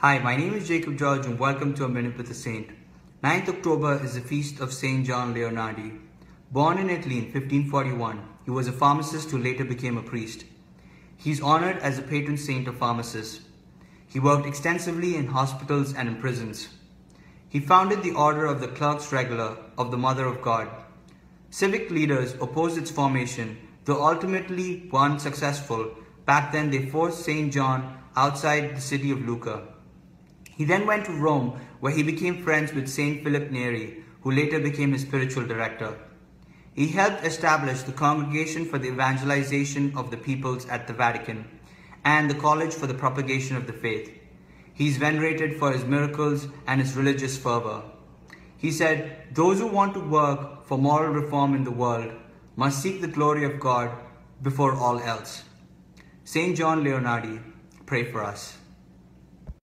Hi, my name is Jacob George and welcome to A Minute with a Saint. 9th October is the feast of Saint John Leonardi. Born in Italy in 1541, he was a pharmacist who later became a priest. He is honored as a patron saint of pharmacists. He worked extensively in hospitals and in prisons. He founded the Order of the Clerks Regular of the Mother of God. Civic leaders opposed its formation, though ultimately were unsuccessful. Back then they forced Saint John outside the city of Lucca. He then went to Rome, where he became friends with Saint Philip Neri, who later became his spiritual director. He helped establish the Congregation for the Evangelization of the Peoples at the Vatican and the College for the Propagation of the Faith. He is venerated for his miracles and his religious fervor. He said, "Those who want to work for moral reform in the world must seek the glory of God before all else." Saint John Leonardi, pray for us.